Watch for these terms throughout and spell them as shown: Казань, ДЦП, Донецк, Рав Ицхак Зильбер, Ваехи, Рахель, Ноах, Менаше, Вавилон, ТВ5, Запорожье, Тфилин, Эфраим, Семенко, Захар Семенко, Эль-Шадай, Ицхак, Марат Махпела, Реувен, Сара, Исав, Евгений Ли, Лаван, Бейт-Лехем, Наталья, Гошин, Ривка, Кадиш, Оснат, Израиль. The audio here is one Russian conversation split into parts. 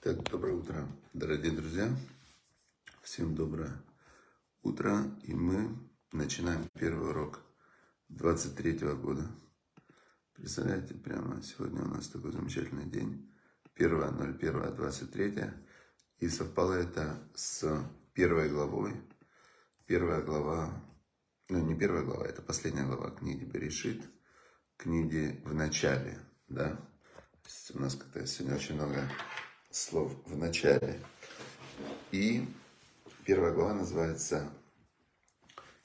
Так, доброе утро, дорогие друзья. Всем доброе утро. И мы начинаем первый урок 23-го года. Представляете, прямо сегодня у нас такой замечательный день. 1.01.23. И совпало это с первой главой. Первая глава, ну не первая глава, это последняя глава книги Берешит. Книги в начале, да. То есть у нас как-то сегодня очень много слов в начале. И первая глава называется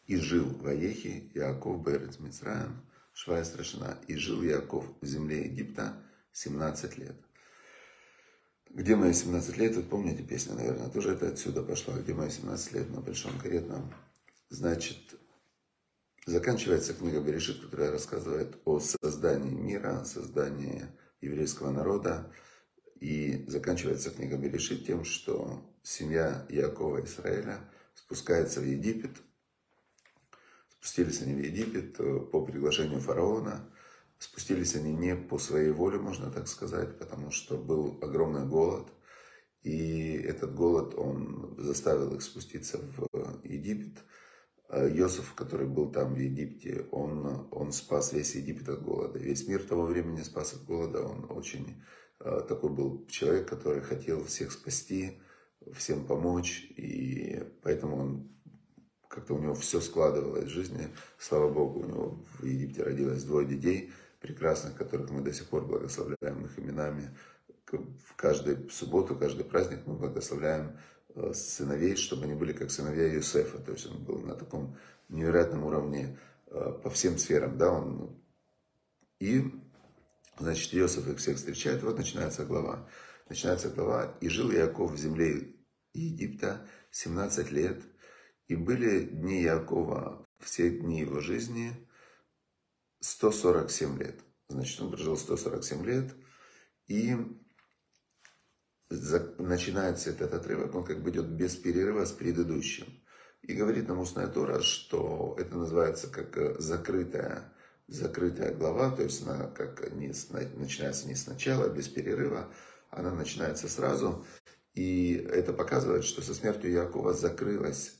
«И жил Ваехи Яков Берец Мицраем, Швая Страшина. И жил Яков в земле Египта 17 лет». «Где мои 17 лет?» Вот помните песню, наверное, тоже это отсюда пошло. «Где мои 17 лет?» на Большом Каретном. Значит, заканчивается книга Берешит, которая рассказывает о создании мира, создании еврейского народа. И заканчивается книга Берешит тем, что семья Якова Израиля спускается в Египет. Спустились они в Египет по приглашению фараона. Спустились они не по своей воле, можно так сказать, потому что был огромный голод. И этот голод, он заставил их спуститься в Египет. Йосеф, который был там в Египте, он спас весь Египет от голода. Весь мир того времени спас от голода. Он очень... Такой был человек, который хотел всех спасти, всем помочь, и поэтому он как-то у него все складывалось в жизни. Слава Богу, у него в Египте родилось двое детей прекрасных, которых мы до сих пор благословляем их именами. В каждую субботу, каждый праздник мы благословляем сыновей, чтобы они были как сыновья Йосефа. То есть он был на таком невероятном уровне по всем сферам, да, он и... Значит, Йосеф их всех встречает. Вот начинается глава. Начинается глава. «И жил Яков в земле Египта 17 лет. И были дни Якова, все дни его жизни, 147 лет». Значит, он прожил 147 лет. И начинается этот отрывок, он как бы идет без перерыва с предыдущим. И говорит нам устная Тора, что это называется как закрытая глава, то есть она как начинается не сначала, без перерыва, она начинается сразу. И это показывает, что со смертью Якова закрылось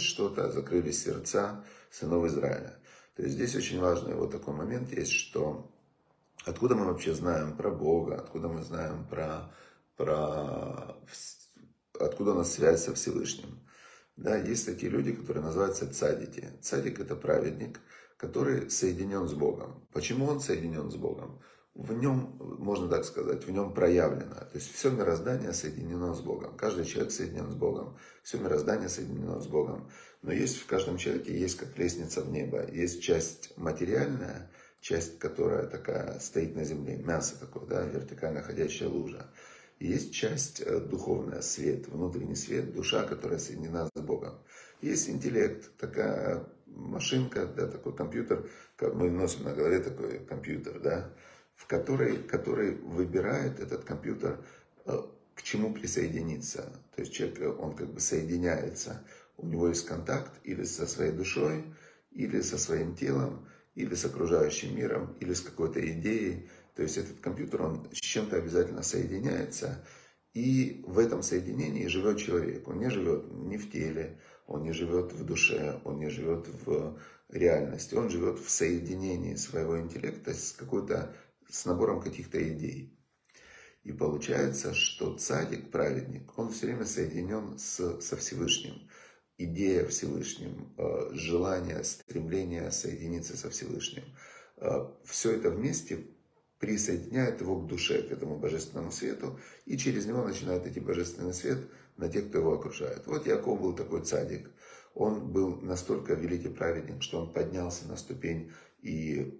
что-то, закрылись сердца сынов Израиля. То есть здесь очень важный вот такой момент есть, что откуда мы вообще знаем про Бога, откуда мы знаем откуда у нас связь со Всевышним. Да, есть такие люди, которые называются цадики. Цадик — это праведник, который соединен с Богом. Почему он соединен с Богом? В нем, можно так сказать, в нем проявлено. То есть все мироздание соединено с Богом. Каждый человек соединен с Богом. Все мироздание соединено с Богом. Но есть в каждом человеке, есть как лестница в небо. Есть часть материальная, часть, которая такая стоит на земле. Мясо такое, да, вертикально ходящая лужа. И есть часть духовная, свет, внутренний свет, душа, которая соединена с Богом. Есть интеллект, такая... машинка, да, такой компьютер, как мы носим на голове такой компьютер, да, в который выбирает этот компьютер, к чему присоединиться. То есть человек, он как бы соединяется, у него есть контакт или со своей душой, или со своим телом, или с окружающим миром, или с какой-то идеей. То есть этот компьютер, он с чем-то обязательно соединяется, и в этом соединении живет человек. Он не живет ни в теле, он не живет в душе, он не живет в реальности. Он живет в соединении своего интеллекта с набором каких-то идей. И получается, что цадик, праведник, он все время соединен со Всевышним. Идея Всевышним, желание, стремление соединиться со Всевышним. Все это вместе присоединяет его к душе, к этому божественному свету, и через него начинает идти божественный свет на тех, кто его окружает. Вот Яков был такой цадик. Он был настолько великий праведник, что он поднялся на ступень, и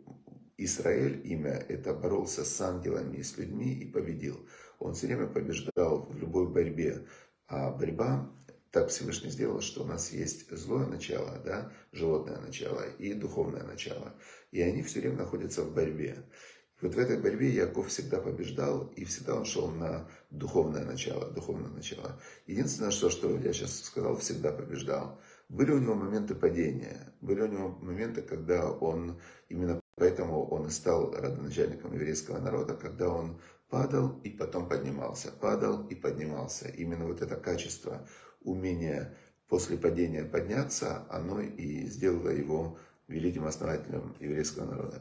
Израиль, имя это, боролся с ангелами и с людьми и победил. Он все время побеждал в любой борьбе. А борьба, так Всевышний сделал, что у нас есть злое начало, да, животное начало и духовное начало. И они все время находятся в борьбе. Вот в этой борьбе Яков всегда побеждал, и всегда он шел на духовное начало, духовное начало. Единственное, что я сейчас сказал, всегда побеждал. Были у него моменты падения, были у него моменты, когда он, именно поэтому он и стал родоначальником еврейского народа, когда он Падал и потом поднимался, падал и поднимался. Именно вот это качество умения после падения подняться, оно и сделало его великим основателем еврейского народа.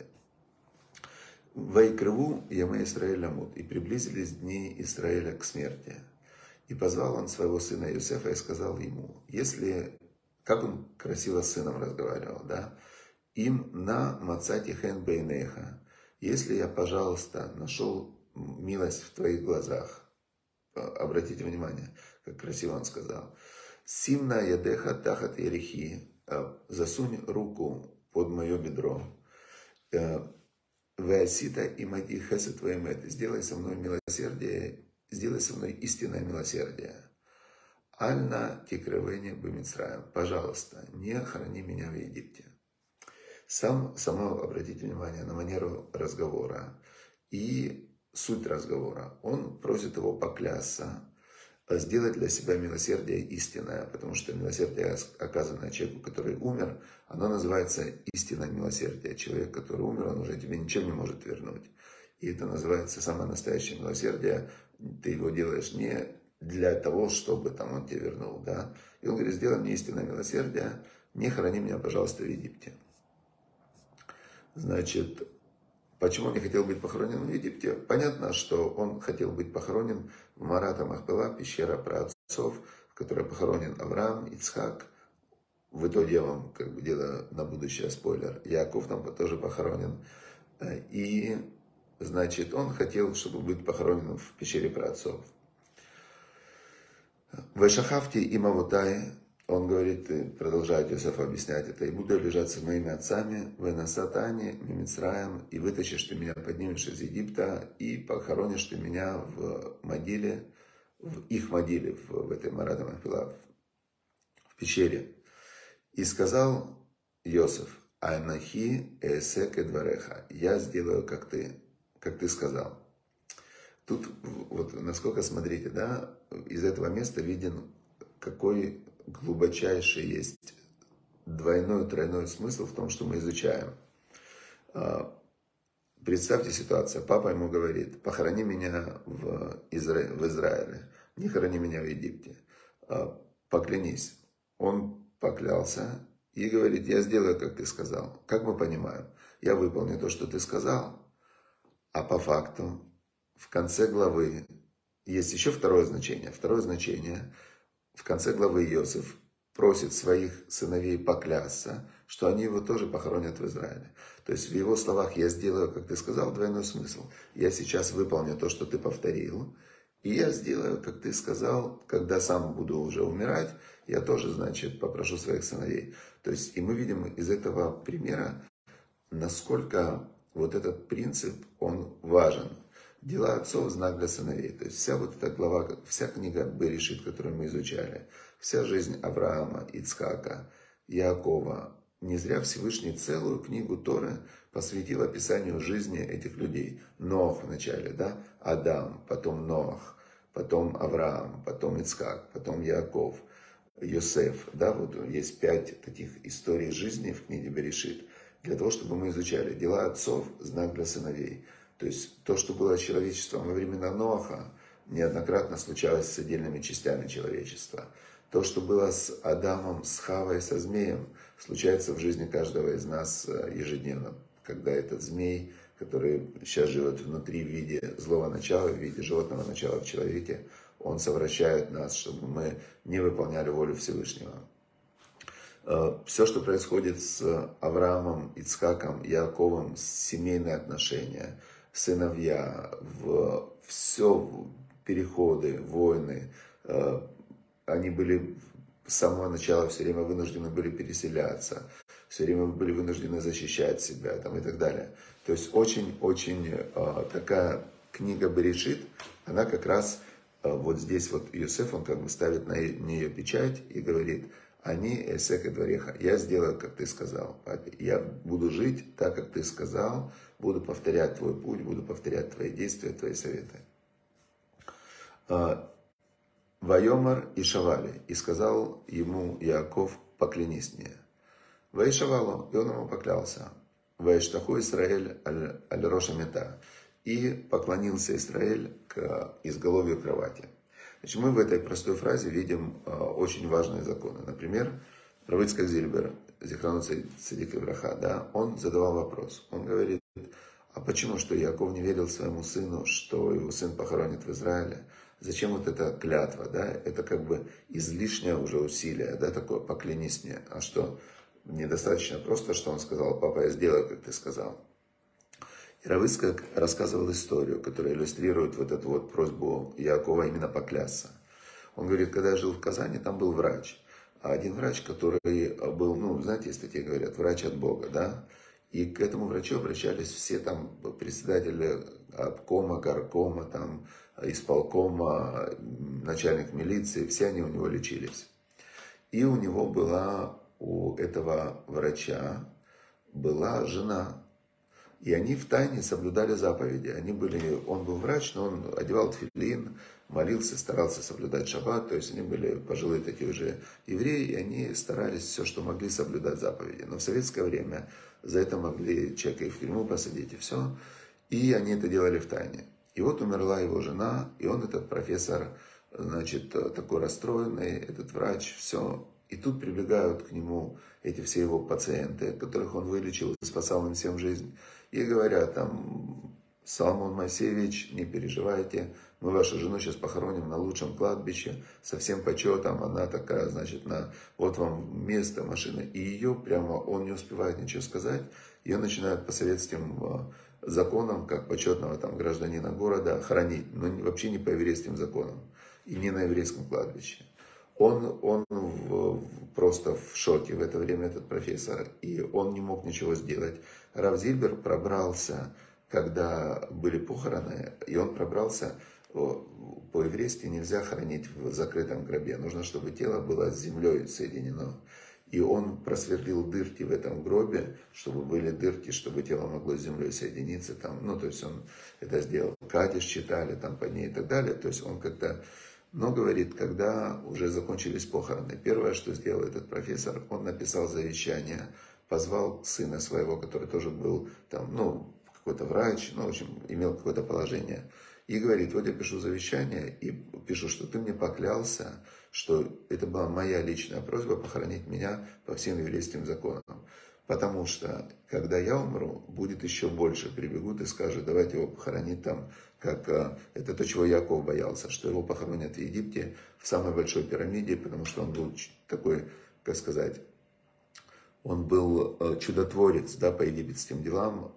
«Вайкрыву яме Исраэль амут, и приблизились дни Израиля к смерти. И позвал он своего сына Йосефа и сказал ему, если, как он красиво с сыном разговаривал, да, им на мацати хэн бейнеха, если я, пожалуйста, нашел милость в твоих глазах». Обратите внимание, как красиво он сказал. «Симна ядеха тахат ерехи, засунь руку под мое бедро. Веасита и мади хесет ваэмет, сделай со мной милосердие, сделай со мной истинное милосердие. Альна тикрывене бемицраем, пожалуйста, не храни меня в Египте». Сама обратите внимание на манеру разговора и суть разговора. Он просит его поклясться, сделать для себя милосердие истинное, потому что милосердие, оказанное человеку, который умер, оно называется истинное милосердие. Человек, который умер, он уже тебе ничем не может вернуть. И это называется самое настоящее милосердие. Ты его делаешь не для того, чтобы там он тебе вернул, да? И он говорит, сделай мне истинное милосердие, не храни меня, пожалуйста, в Египте. Значит, почему он не хотел быть похоронен в Египте? Понятно, что он хотел быть похоронен в Марата Махпела, пещера праотцов, в которой похоронен Авраам, Ицхак. В итоге я вам, как бы, дело на будущее, спойлер. Яков там тоже похоронен. И, значит, он хотел, чтобы быть похоронен в пещере праотцов. В Эшахафте и Мавутай. Он говорит, продолжает Йосеф объяснять это, «И буду лежать с моими отцами, венасатани, мимицраем, и вытащишь ты меня, поднимешь из Египта, и похоронишь ты меня в могиле, в их могиле, в этой Марат Махпела, в пещере». И сказал Йосеф, «Анахи эсек эдвареха, я сделаю, как ты сказал». Тут, вот насколько, смотрите, да, из этого места виден, какой глубочайший есть двойной, тройной смысл в том, что мы изучаем. Представьте ситуацию. Папа ему говорит, похорони меня в Израиле, не хорони меня в Египте, поклянись. Он поклялся и говорит, я сделаю, как ты сказал. Как мы понимаем, я выполню то, что ты сказал, а по факту в конце главы есть еще второе значение. Второе значение – в конце главы Йосеф просит своих сыновей поклясться, что они его тоже похоронят в Израиле. То есть в его словах «я сделаю, как ты сказал», двойной смысл. Я сейчас выполню то, что ты повторил, и я сделаю, как ты сказал, когда сам буду уже умирать, я тоже, значит, попрошу своих сыновей. То есть и мы видим из этого примера, насколько вот этот принцип, он важен. Дела отцов – знак для сыновей. То есть вся вот эта глава, вся книга Берешит, которую мы изучали, вся жизнь Авраама, Ицхака, Якова. Не зря Всевышний целую книгу Торы посвятил описанию жизни этих людей. Ноах вначале, да? Адам, потом Ноах, потом Авраам, потом Ицхак, потом Яков, Йосеф. Да? Вот есть 5 таких историй жизни в книге Берешит. Для того, чтобы мы изучали дела отцов – знак для сыновей. То есть то, что было человечеством во времена Ноаха, неоднократно случалось с отдельными частями человечества. То, что было с Адамом, с Хавой, со змеем, случается в жизни каждого из нас ежедневно. Когда этот змей, который сейчас живет внутри в виде злого начала, в виде животного начала в человеке, он совращает нас, чтобы мы не выполняли волю Всевышнего. Все, что происходит с Авраамом, Ицхаком, Яковом, семейные отношения – сыновья, все переходы, войны, они были с самого начала все время вынуждены были переселяться, все время были вынуждены защищать себя там, и так далее. То есть очень-очень такая книга Берешит, она как раз вот здесь вот Йосеф, он как бы ставит на нее печать и говорит, они эсек и двореха, я сделаю, как ты сказал, папе, я буду жить так, как ты сказал, буду повторять твой путь, буду повторять твои действия, твои советы. Вайомар и Шавали. И сказал ему Яков, поклянись мне. Ваешавалу. И он ему поклялся. Ваештаху Исраэль аль-роша мета. и поклонился Израиль к изголовью кровати. Значит, мы в этой простой фразе видим очень важные законы. Например, Рав Ицхак Зильбер, Зихрану Цадик Ивраха, да, он задавал вопрос. Он говорит, а почему, что Яков не верил своему сыну, что его сын похоронит в Израиле? Зачем вот эта клятва, да? Это как бы излишнее уже усилие, да, такое, поклянись мне. А что, недостаточно просто, что он сказал, папа, я сделаю, как ты сказал. И Рав Ицхак рассказывал историю, которая иллюстрирует вот эту вот просьбу Якова именно поклясться. Он говорит, когда я жил в Казани, там был врач. А один врач, который был, ну, знаете, есть такие, говорят, врач от Бога, да? И к этому врачу обращались все там председатели обкома, горкома, там, исполкома, начальник милиции, все они у него лечились. И у него была, у этого врача была жена. И они втайне соблюдали заповеди. Они были, он был врач, но он одевал тфилин, молился, старался соблюдать шаббат. То есть они были пожилые такие уже евреи, и они старались все, что могли, соблюдать заповеди. Но в советское время за это могли человека и в тюрьму посадить, и все. И они это делали втайне. И вот умерла его жена, и он, этот профессор, значит, такой расстроенный, этот врач, все. И тут прибегают к нему эти все его пациенты, которых он вылечил и спасал им всем жизнь. И говорят, там, Салман Масевич, не переживайте, мы вашу жену сейчас похороним на лучшем кладбище, со всем почетом, она такая, значит, на, вот вам место, машина. И ее прямо, он не успевает ничего сказать, ее начинают по советским законам, как почетного там гражданина города, хоронить, но вообще не по еврейским законам и не на еврейском кладбище. Он просто в шоке в это время, этот профессор, и он не мог ничего сделать. Рав Зильбер пробрался, когда были похороны, и он пробрался, по-еврейски нельзя хоронить в закрытом гробе, нужно, чтобы тело было с землей соединено. И он просверлил дырки в этом гробе, чтобы были дырки, чтобы тело могло с землей соединиться. Там, ну, то есть он это сделал, кадиш читали там по ней и так далее, то есть он как-то... Но, говорит, когда уже закончились похороны, первое, что сделал этот профессор, он написал завещание, позвал сына своего, который тоже был там, ну, какой-то врач, ну, в общем, имел какое-то положение, и говорит, вот я пишу завещание, и пишу, что ты мне поклялся, что это была моя личная просьба похоронить меня по всем еврейским законам. Потому что, когда я умру, будет еще больше. Прибегут и скажут, давайте его похоронить там, как это то, чего Яков боялся, что его похоронят в Египте, в самой большой пирамиде, потому что он был такой, как сказать, он был чудотворец, да, по египетским делам.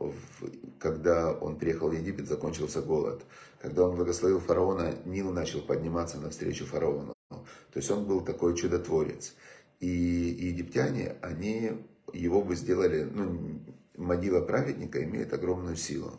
Когда он приехал в Египет, закончился голод. Когда он благословил фараона, Нил начал подниматься навстречу фараону. То есть он был такой чудотворец. И египтяне, они... его бы сделали, ну, могила праведника имеет огромную силу.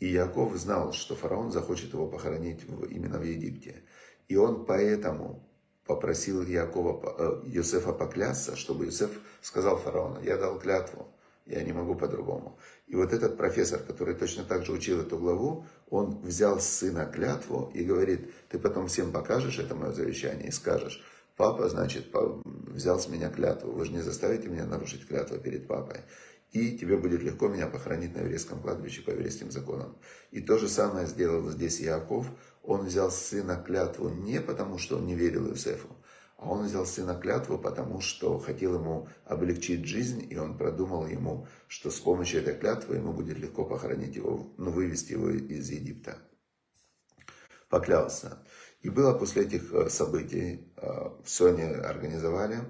И Яков знал, что фараон захочет его похоронить именно в Египте. И он поэтому попросил Йосефа поклясться, чтобы Йосеф сказал фараону, я дал клятву, я не могу по-другому. И вот этот профессор, который точно так же учил эту главу, он взял с сына клятву и говорит, ты потом всем покажешь это мое завещание и скажешь, папа, значит, взял с меня клятву. Вы же не заставите меня нарушить клятву перед папой. И тебе будет легко меня похоронить на еврейском кладбище по еврейским законам. И то же самое сделал здесь Яков. Он взял с сына клятву не потому, что он не верил Йосефу, а он взял с сына клятву, потому что хотел ему облегчить жизнь, и он продумал ему, что с помощью этой клятвы ему будет легко похоронить его, ну, вывести его из Египта. Поклялся. И было после этих событий, все они организовали,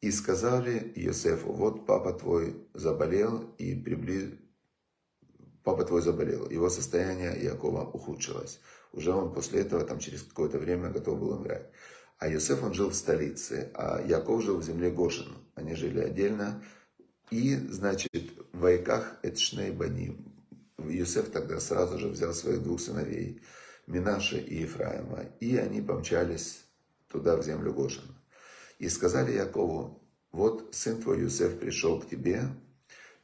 и сказали Йосефу, вот папа твой заболел, его состояние Якова ухудшилось. Уже он после этого, там, через какое-то время готов был умирать. А Йосеф, он жил в столице, а Яков жил в земле Гошин. Они жили отдельно. И, значит, в Ваеках Эдшней Баним. Йосеф тогда сразу же взял своих двух сыновей, Менаше и Эфраима, и они помчались туда, в землю Гошина. И сказали Якову, вот сын твой Йосеф пришел к тебе,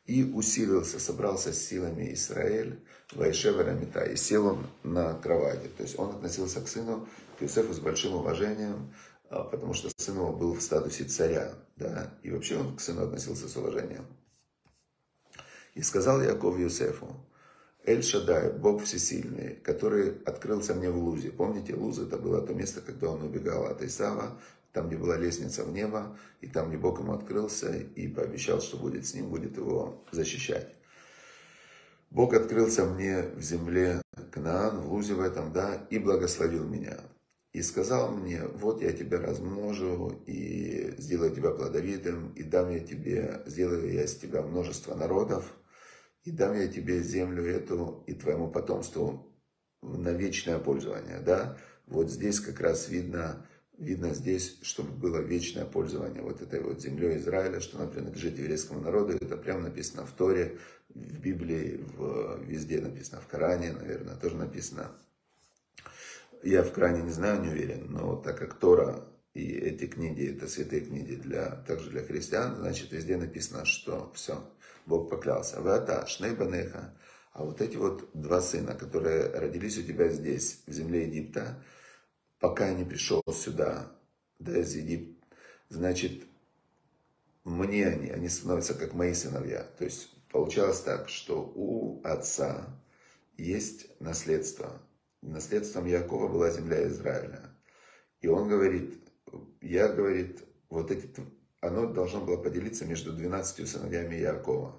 и усилился, собрался с силами Израиль, Ваешеверамита, и сел он на кровати. То есть он относился к сыну, к Йосефу, с большим уважением, потому что сын его был в статусе царя, да, и вообще он к сыну относился с уважением. И сказал Яков Йосефу, Эль-Шадай, Бог Всесильный, который открылся мне в Лузе. Помните, Луз — это было то место, когда он убегал от Исава, там, где была лестница в небо, и там, где Бог ему открылся и пообещал, что будет с ним, будет его защищать. Бог открылся мне в земле Кнаан, в Лузе в этом, да, и благословил меня. И сказал мне: вот я тебя размножу, и сделаю тебя плодовитым, и дам я тебе, сделаю я из тебя множество народов, и дам я тебе землю эту и твоему потомству на вечное пользование, да. Вот здесь как раз видно здесь, чтобы было вечное пользование вот этой вот землей Израиля, что она принадлежит еврейскому народу. Это прямо написано в Торе, в Библии, везде написано, в Коране, наверное, тоже написано. Я в Коране не знаю, не уверен, но так как Тора и эти книги, это святые книги также для христиан, значит, везде написано, что все, Бог поклялся. А вот эти вот два сына, которые родились у тебя здесь, в земле Египта, пока я не пришел сюда, да, из Египта, значит, мне они становятся как мои сыновья. То есть получалось так, что у отца есть наследство. Наследством Якова была земля Израиля. И он говорит, вот эти, оно должно было поделиться между 12 сыновьями Якова.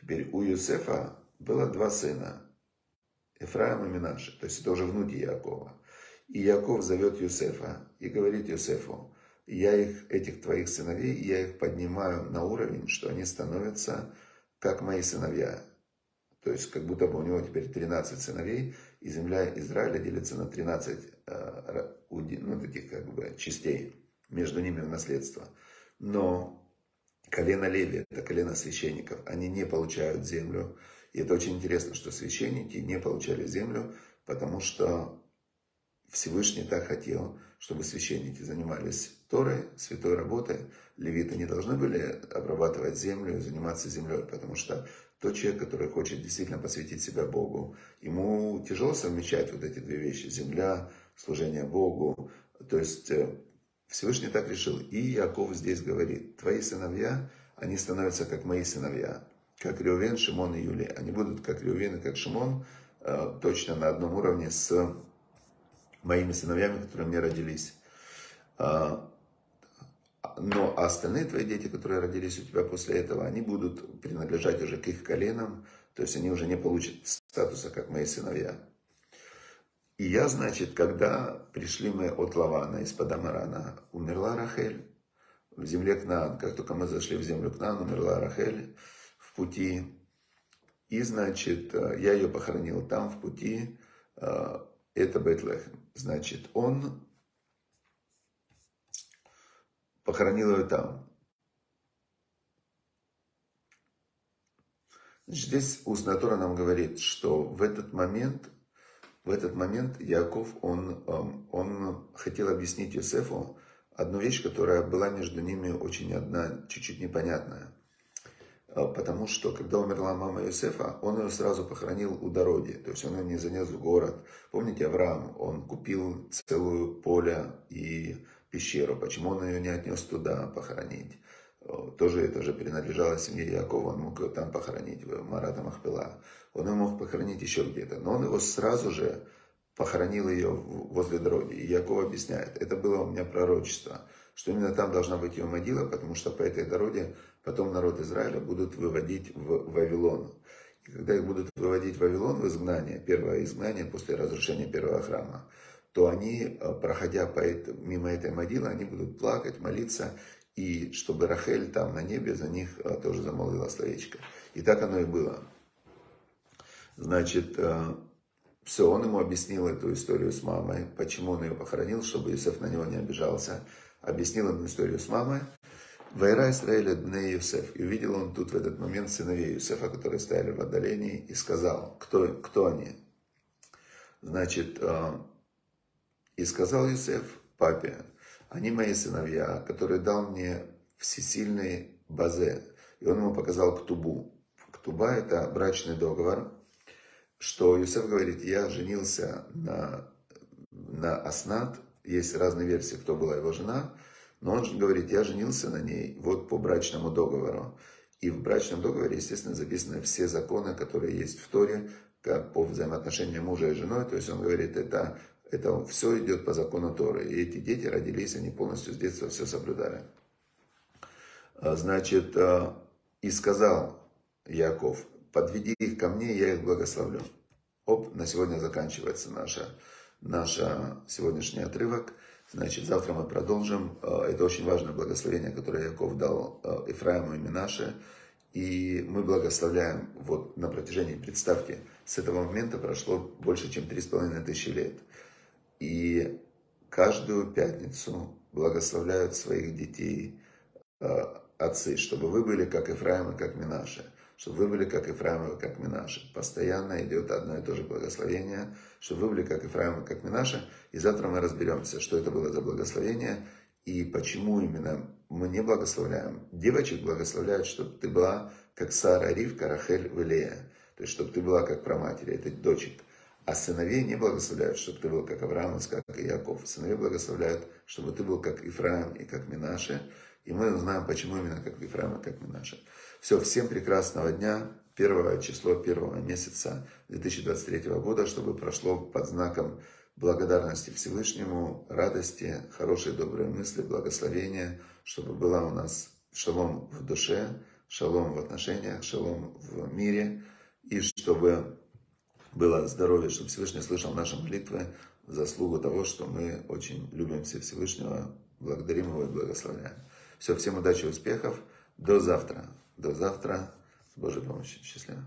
Теперь у Йосефа было два сына, Эфраим и Менаше, то есть это уже внуки Якова. И Яков зовет Йосефа и говорит Йосефу: я их, этих твоих сыновей, я их поднимаю на уровень, что они становятся как мои сыновья. То есть как будто бы у него теперь 13 сыновей, и земля Израиля делится на 13 таких как бы частей, между ними в наследство. Но колено Леви, это колено священников, они не получают землю. И это очень интересно, что священники не получали землю, потому что Всевышний так хотел, чтобы священники занимались Торой, святой работой. Левиты не должны были обрабатывать землю и заниматься землей, потому что тот человек, который хочет действительно посвятить себя Богу, ему тяжело совмещать вот эти две вещи: земля, служение Богу. То есть Всевышний так решил. И Яков здесь говорит: твои сыновья, они становятся как мои сыновья, как Реувен, Шимон и Юлия. Они будут как Реувен и как Шимон, точно на одном уровне с моими сыновьями, которые мне родились. Но остальные твои дети, которые родились у тебя после этого, они будут принадлежать уже к их коленам, то есть они уже не получат статуса, как мои сыновья. И я, значит, когда пришли мы от Лавана, из-под Амарана, умерла Рахель в земле Кнаан. Как только мы зашли в землю Кнаан, умерла Рахель в пути. И, значит, я ее похоронил там, в пути. Это Бейт-Лехем. Значит, он похоронил ее там. Значит, здесь устная Тора нам говорит, что в этот момент Яков, он хотел объяснить Йосефу одну вещь, которая была между ними очень одна, чуть-чуть непонятная. Потому что, когда умерла мама Йосефа, он ее сразу похоронил у дороги. То есть он ее не занес в город. Помните, Авраам, он купил целое поле и пещеру. Почему он ее не отнес туда похоронить? Тоже это же принадлежало семье Якова, он мог ее там похоронить, в Марата Махпела. Он ее мог похоронить еще где-то, но он его сразу же похоронил ее возле дороги. И Яков объясняет: это было у меня пророчество, что именно там должна быть ее могила, потому что по этой дороге потом народ Израиля будут выводить в Вавилон. И когда их будут выводить в Вавилон, в изгнание, первое изгнание после разрушения первого храма, то они, проходя мимо этой могилы, они будут плакать, молиться, и чтобы Рахель там на небе за них тоже замолвила словечко. И так оно и было. Значит, все, он ему объяснил эту историю с мамой, почему он ее похоронил, чтобы Йосеф на него не обижался. Объяснил ему историю с мамой. «Вайра Исраэль бней Йосеф». И увидел он тут в этот момент сыновей Йосефа, которые стояли в отдалении, и сказал: кто они? Значит, и сказал Йосеф папе: они мои сыновья, которые дал мне всесильный Базе. И он ему показал Ктубу. Ктуба — это брачный договор, что Йосеф говорит: я женился на Оснат. Есть разные версии, кто была его жена. Но он говорит: я женился на ней вот по брачному договору. И в брачном договоре, естественно, записаны все законы, которые есть в Торе, по взаимоотношениям мужа и жены, то есть он говорит, это все идет по закону Торы. И эти дети родились, они полностью с детства все соблюдали. Значит, и сказал Яков, подведи их ко мне, я их благословлю. Оп, на сегодня заканчивается наша сегодняшний отрывок. Значит, завтра мы продолжим. Это очень важное благословение, которое Яков дал Эфраиму и Менаше. И мы благословляем вот на протяжении, представьте, с этого момента прошло больше, чем 3500 лет. И каждую пятницу благословляют своих детей отцы, чтобы вы были как Эфраим и как Менаше. Чтобы вы были как Эфраим и как Менаше. Постоянно идет одно и то же благословение, чтобы вы были как Эфраим и как Менаше. И завтра мы разберемся, что это было за благословение и почему именно мы не благословляем. Девочек благословляют, чтобы ты была как Сара, Ривка, Рахель, Юлия. То есть, чтобы ты была как праматери, это дочек. А сыновей не благословляют, чтобы ты был как Авраам, как и Яков. Сыновей благословляют, чтобы ты был как Эфраим и как Менаше. И мы узнаем, почему именно как Эфраим и как Менаше. Все, всем прекрасного дня, 1 число 1 месяца 2023 года, чтобы прошло под знаком благодарности Всевышнему, радости, хорошие добрые мысли, благословения, чтобы была у нас шалом в душе, шалом в отношениях, шалом в мире, и чтобы было здоровье, чтобы Всевышний слышал наши молитвы, заслугу того, что мы очень любим Всевышнего, благодарим его и благословляем. Все, всем удачи и успехов. До завтра. До завтра. С Божьей помощью. Счастливо.